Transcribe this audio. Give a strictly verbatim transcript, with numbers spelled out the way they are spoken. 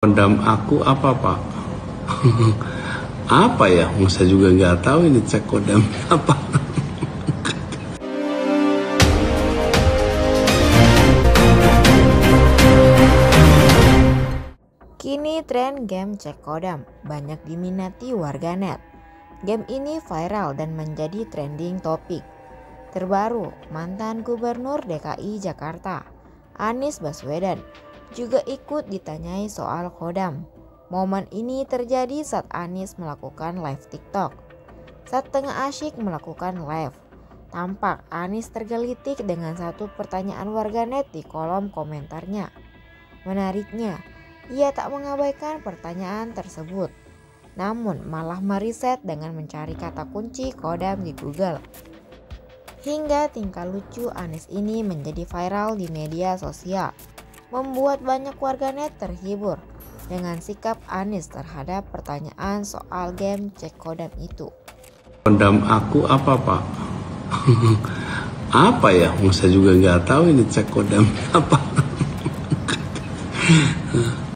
Khodam aku apa pak? Apa ya? Masa juga nggak tahu ini cek khodam apa. Kini tren game cek khodam banyak diminati warganet. Game ini viral dan menjadi trending topik. Terbaru, mantan Gubernur D K I Jakarta, Anies Baswedan, juga ikut ditanyai soal khodam. Momen ini terjadi saat Anies melakukan live TikTok. Saat tengah asyik melakukan live, tampak Anies tergelitik dengan satu pertanyaan warganet di kolom komentarnya. Menariknya, ia tak mengabaikan pertanyaan tersebut, namun malah meriset dengan mencari kata kunci khodam di Google. Hingga tingkah lucu Anies ini menjadi viral di media sosial, membuat banyak warganet terhibur dengan sikap Anies terhadap pertanyaan soal game cek khodam itu. Khodam aku apa pak? Apa ya? Masa juga nggak tahu ini cek khodam apa.